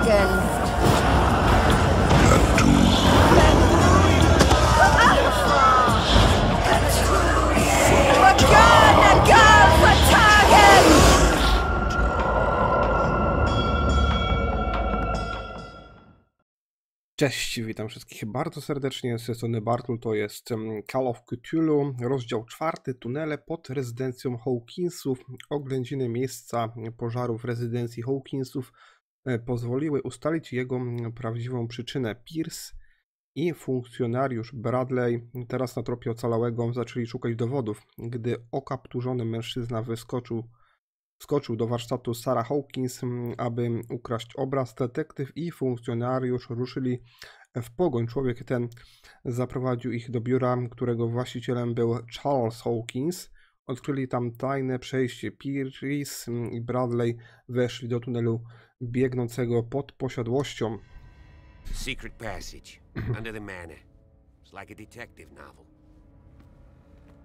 Fetagan. Cześć, witam wszystkich bardzo serdecznie, z tej strony BARTUL, to jest Call of Cthulhu, rozdział 4, tunele pod rezydencją Hawkinsów. Oględziny miejsca pożarów rezydencji Hawkinsów pozwoliły ustalić jego prawdziwą przyczynę. Pierce i funkcjonariusz Bradley, teraz na tropie ocalałego, zaczęli szukać dowodów. Gdy okapturzony mężczyzna wskoczył do warsztatu Sarah Hawkins, aby ukraść obraz, detektyw i funkcjonariusz ruszyli w pogoń. Człowiek ten zaprowadził ich do biura, którego właścicielem był Charles Hawkins. Odkryli tam tajne przejście. Pierce i Bradley weszli do tunelu biegnącego pod posiadłością. Secret passage under the manor. It's like a detective novel.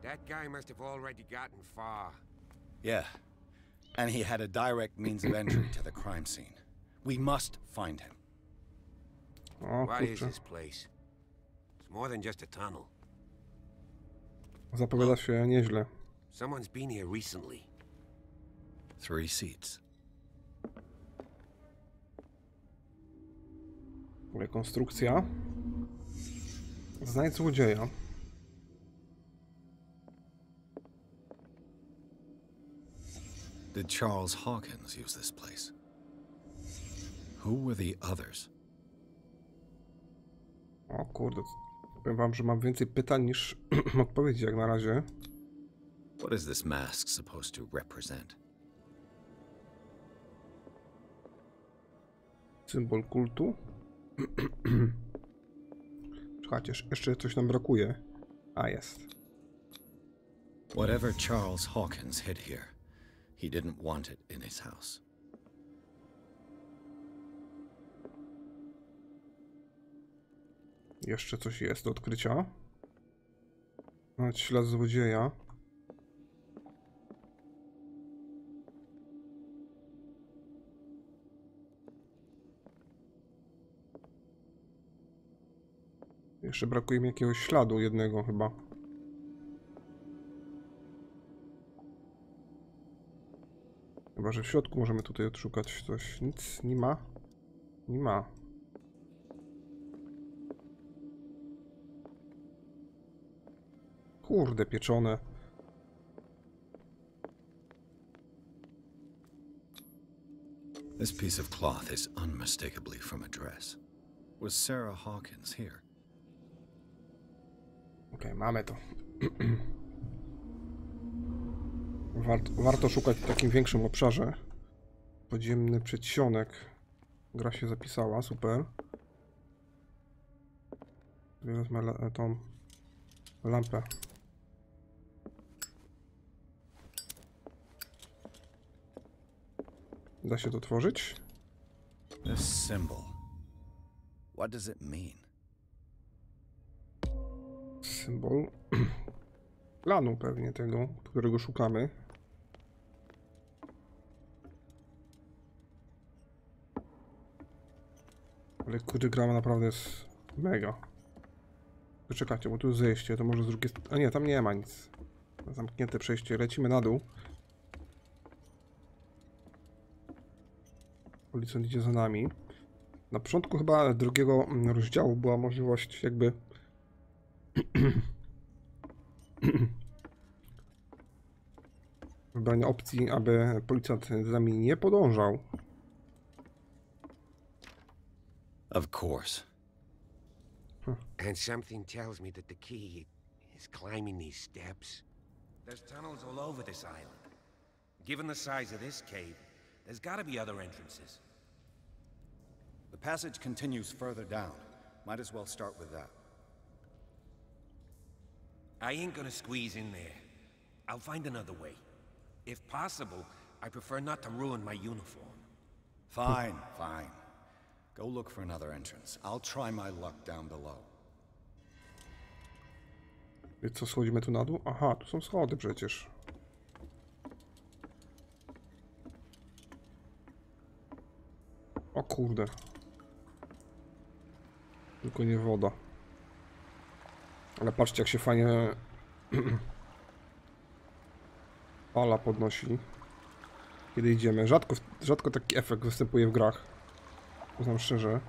That guy must have already gotten far. Yeah. And he had a direct means of entry to the crime scene. We must find him. What is this place? It's more than just a tunnel. Zapowiada się nieźle. Someone's been here recently. 3 seats. Rekonstrukcja. Znajdź złodzieja. Did Charles Hawkins use this place? Who were the others? O kurde, powiem wam, że mam więcej pytań niż odpowiedzi jak na razie. What is this mask supposed to represent? Symbol kultu? Czekajcie, jeszcze coś nam brakuje. A jest. Whatever Charles Hawkins hid here. He didn't want it in his house. Jeszcze coś jest do odkrycia. Nawet ślad złodzieja. Jeszcze brakuje mi jakiegoś śladu jednego chyba. Chyba że w środku możemy tutaj odszukać coś. Nic nie ma. Nie ma. Kurde, pieczone. This piece of cloth is unmistakably from a dress. Was Sarah Hawkins here? Okej, mamy to. Warto szukać w takim większym obszarze. Podziemny przedsionek. Gra się zapisała, super. Wezmę tą lampę. Da się to otworzyć? This symbol. What does it mean? Symbol planu pewnie tego, którego szukamy. Ale kurde, gra naprawdę jest mega. Czekajcie, bo tu jest zejście, to może z drugiej strony... A nie, tam nie ma nic. Zamknięte przejście, lecimy na dół. Policjant idzie za nami. Na początku chyba drugiego rozdziału była możliwość jakby... wybrania opcji, aby policjant za nami nie podążał. Of course. And something tells me that the key is climbing these steps. There's tunnels all over this island. Given the size of this cave, there's got to be other entrances. The passage continues further down. Might as well start with that. I ain't gonna squeeze in there. I'll find another way. If possible, I prefer not to ruin my uniform. Fine, fine. Go look for another entrance. I'll try my luck down below. Wiesz co, schodzimy tu na dół? Aha, tu są schody przecież. O kurde. Tylko nie woda. Ale patrzcie, jak się fajnie fala podnosi, kiedy idziemy. Rzadko taki efekt występuje w grach. Uznam szczerze.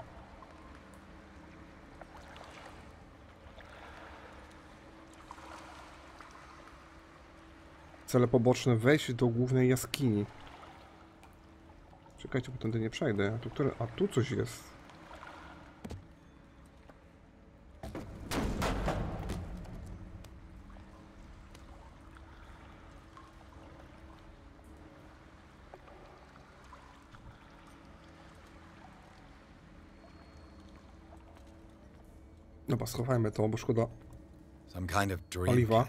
Cele poboczne, wejść do głównej jaskini. Czekajcie, bo tędy nie przejdę. A tu coś jest. Dobra, schowajmy to, bo szkoda paliwa.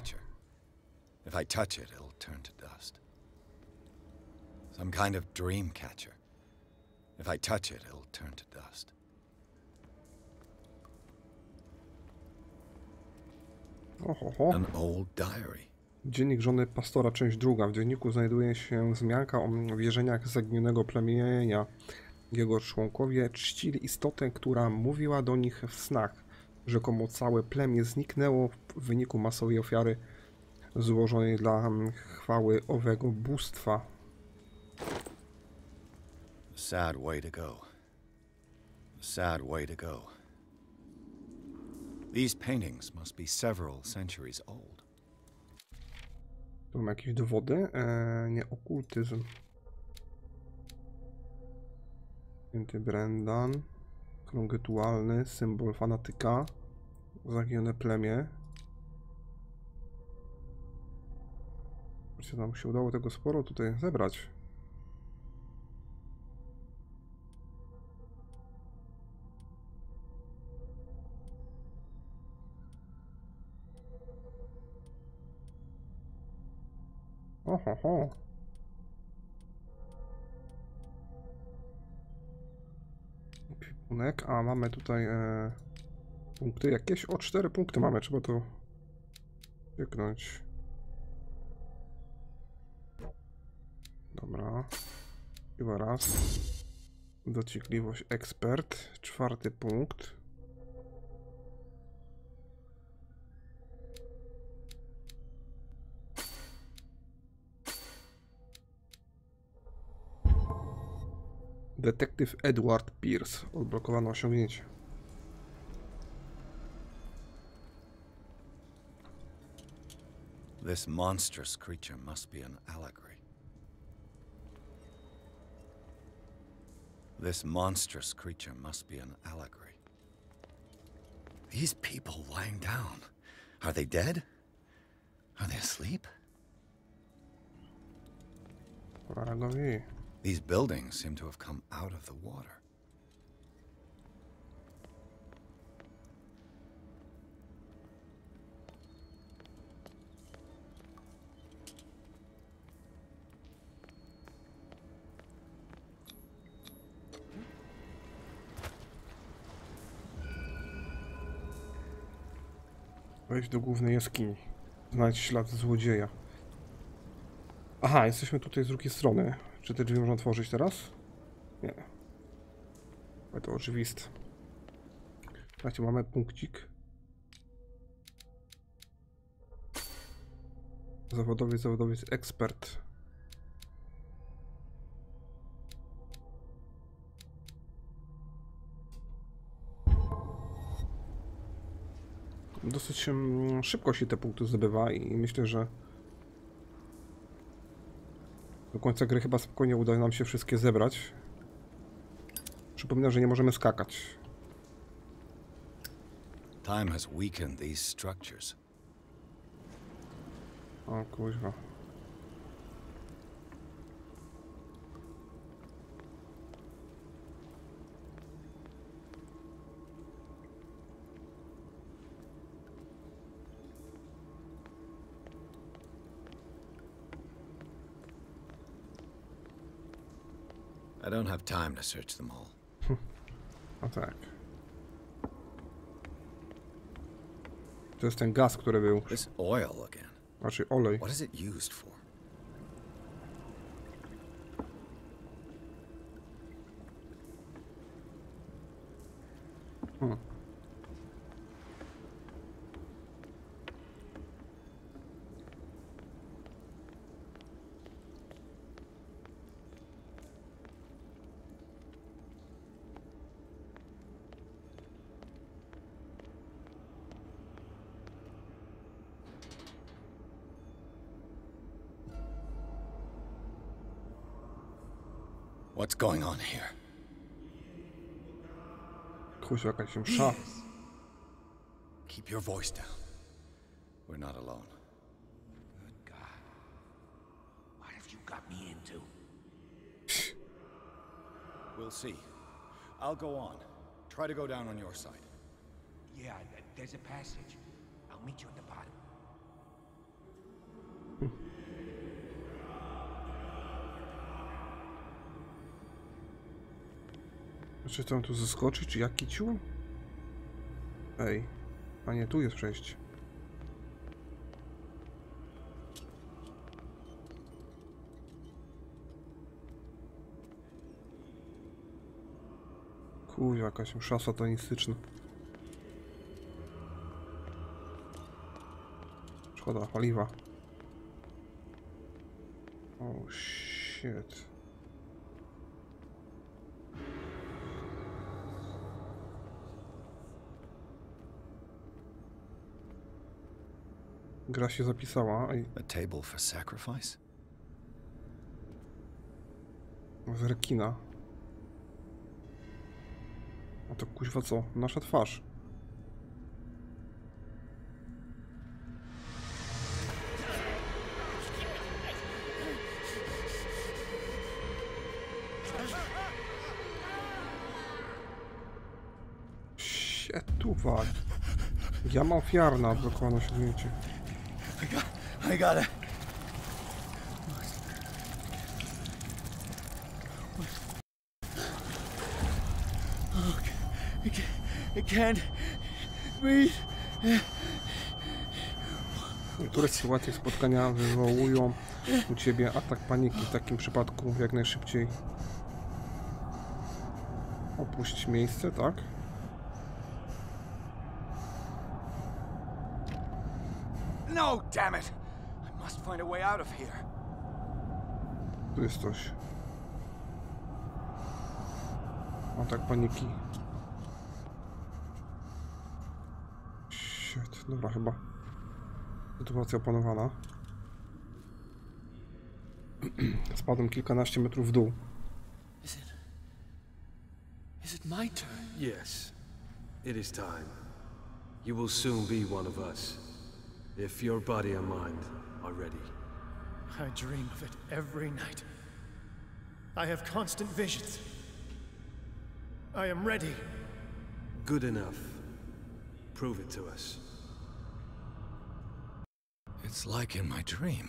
If I touch it, it'll turn to dust. Some kind of dream catcher. If I touch it, it'll turn to dust. Ohoho. An old diary. Dziennik żony pastora, część druga. W dzienniku znajduje się wzmianka o wierzeniach zaginionego plemienia. Jego członkowie czcili istotę, która mówiła do nich w snach. Rzekomo całe plemię zniknęło w wyniku masowej ofiary złożonej dla chwały owego bóstwa. Sad way to go. Sad way to go. These paintings must be several centuries old. Tu mam jakieś dowody? Nie, okultyzm. Święty Brendan. Krąg rytualny, symbol fanatyka. Zaginione plemię. Nam się udało tego sporo tutaj zebrać. Ohoho. Ekwipunek, a mamy tutaj punkty jakieś. O, 4 punkty mamy, trzeba to wyknąć. Dobra, chyba raz. Dociekliwość ekspert, 4 punkt. Detektyw Edward Pierce, odblokowano osiągnięcie. This monstrous creature must be an allegory. This monstrous creature must be an allegory. These people lying down, are they dead? Are they asleep? These buildings seem to have come out of the water. Wejść do głównej jaskini. Znajdź ślad złodzieja. Aha, jesteśmy tutaj z drugiej strony. Czy te drzwi można otworzyć teraz? Nie. Ale to oczywiste. Słuchajcie, mamy punkcik. Zawodowiec, ekspert. Dosyć szybko się te punkty zdobywa i myślę, że do końca gry chyba spokojnie uda nam się wszystkie zebrać. Przypominam, że nie możemy skakać. Time has weakened these structures. O kurwa. I don't have time to search them all. No tak. To jest ten gaz, który był. This oil again. Znaczy olej. What is it used for? What's going on here? Keep your voice down. We're not alone. Good God. What have you got me into? We'll see. I'll go on. Try to go down on your side. Yeah, there's a passage. I'll meet you at the bottom. Czy tam tu zaskoczyć, czy jak kiciu? Ej, a nie, tu jest przejście. Kurwa, jakaś msza satanistyczna. Szkoda paliwa. Oh shit. Gra się zapisała i... A table for sacrifice? Z rekina. A to kuźwa co? Nasza twarz. Sietuwa. Ja mam ofiarna dokonano się zmiecie. I got it. Look, it can't breathe. Niektóre sytuacje spotkania wywołują u ciebie atak paniki. W takim przypadku jak najszybciej opuść miejsce, tak? No, damn it! I must find a way out of here. Tu jest coś. Atak paniki. Shit, dobra chyba. Sytuacja opanowana. Spadłem kilkanaście metrów w dół. Is it my turn? Yes. It is time. You will soon be one of us. If your body and mind are ready. I dream of it every night. I have constant visions. I am ready. Good enough. Prove it to us. It's like in my dream.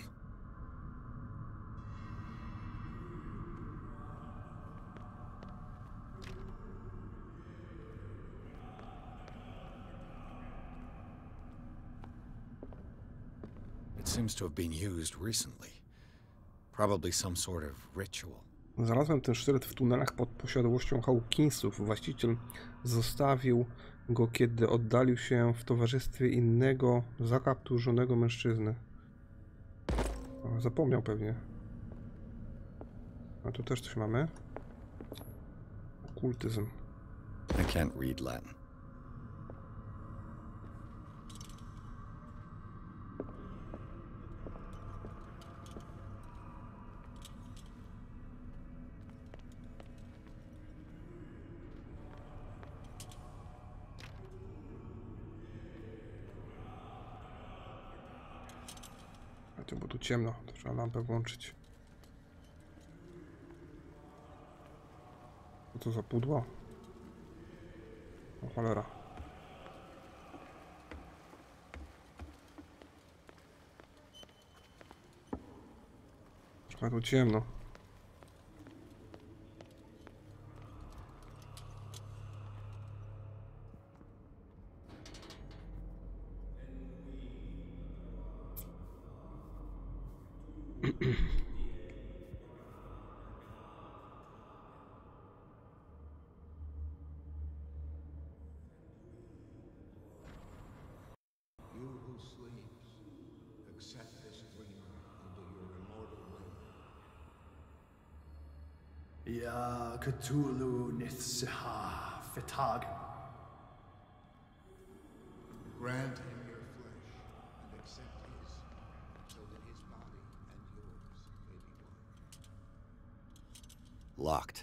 Seems to have been used recently. Probably some sort of ritual. Znalazłem ten sztylet w tunelach pod posiadłością Hawkinsów. Właściciel zostawił go, kiedy oddalił się w towarzystwie innego zakapturzonego mężczyzny. Zapomniał pewnie. A tu też coś mamy. Okultyzm. I can't read Latin. Bo tu ciemno, to trzeba lampę włączyć. Co to za pudło? O cholera. Trochę tu ciemno. Ya Kutulu Nithsiha Fetagan. Grant him your flesh and accept his, so that his body and yours may be one. Locked.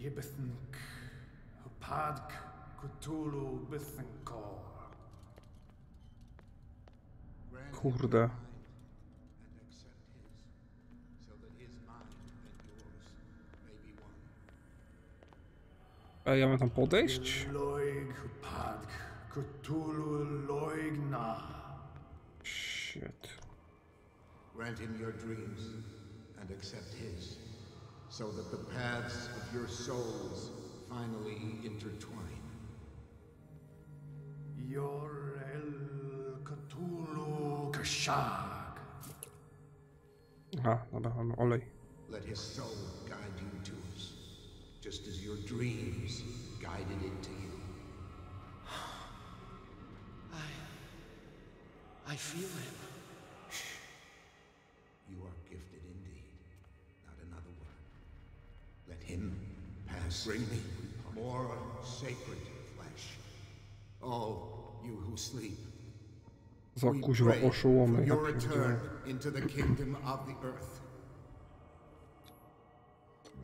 Ibithn, Kupad, Kutulu, Bithnkor. Kurde. A ja mam tam podejść? Shit. Grant him your dreams and accept his, so that the paths of your souls finally intertwine. Yor-el-k-t-u-l-k-shark. Aha, dobra, mam olej. Let his soul guide you to us, just as your dreams guided it to you. I feel him. You are gifted indeed. Not another word. Let him pass. Bring me more sacred flesh. Oh, you who sleep. We pray for your return into the kingdom of the earth.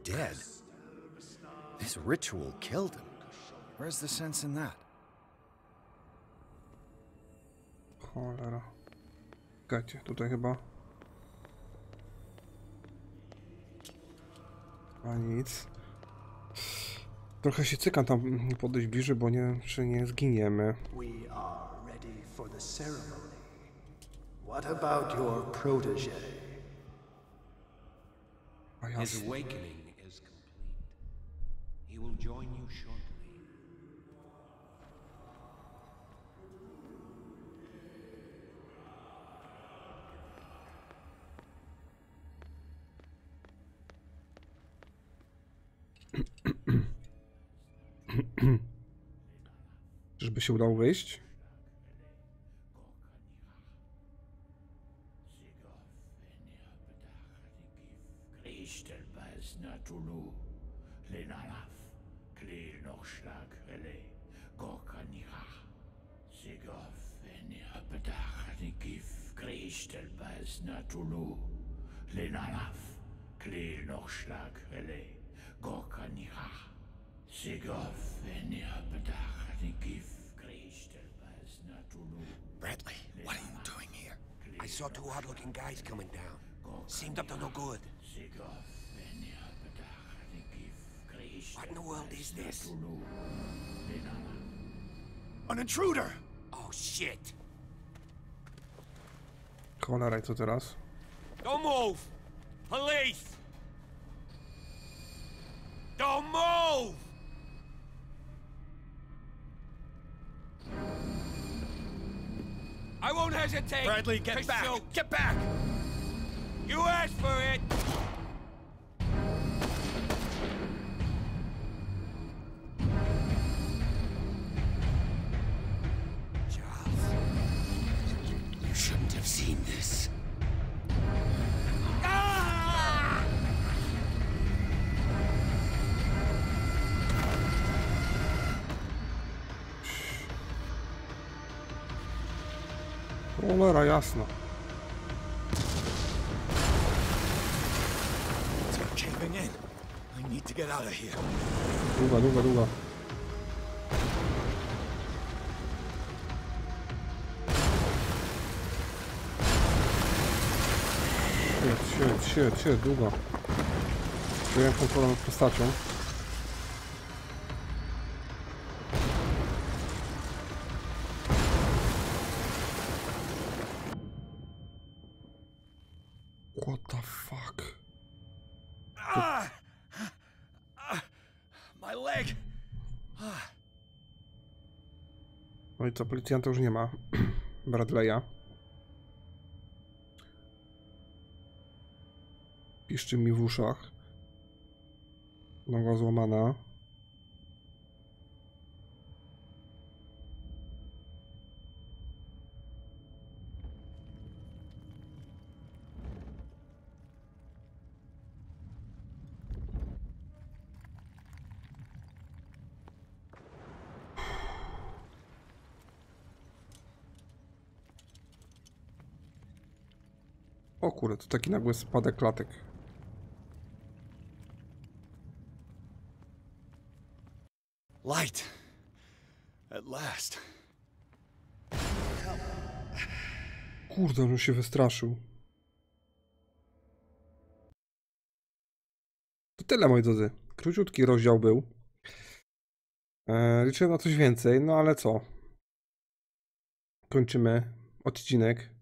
Dead? This ritual killed him. Where's the sense in that? Cholera. Gacie, tutaj chyba. A nic. Trochę się cykam tam podejść bliżej, bo nie wiem, czy nie zginiemy. We are ready for the ceremony. What about your protege? His awakening is complete. He will join you shortly. Żeby się udało wyjść? Bradley, what are you doing here? I saw two odd-looking guys coming down. Seemed up to no good. What in the world is this? An intruder! Oh shit! Cholera, co teraz? Don't move! Police! Don't move! I won't hesitate! Bradley, get back! Get back! You asked for it! Charles, you shouldn't have seen this. Cholera jasna. Długa, długa, długa. Shit, długa. Czuję kontrolę nad postacią. No i co, policjanta już nie ma, Bradley'a. Piszczy mi w uszach. Noga złamana. O kurde, to taki nagły spadek klatek. Light. At last. Kurde, on się wystraszył. To tyle, moi drodzy. Króciutki rozdział był. Liczyłem na coś więcej, no ale co? Kończymy odcinek.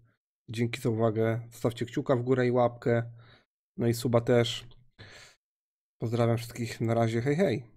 Dzięki za uwagę. Zostawcie kciuka w górę i łapkę. No i suba też. Pozdrawiam wszystkich. Na razie. Hej, hej.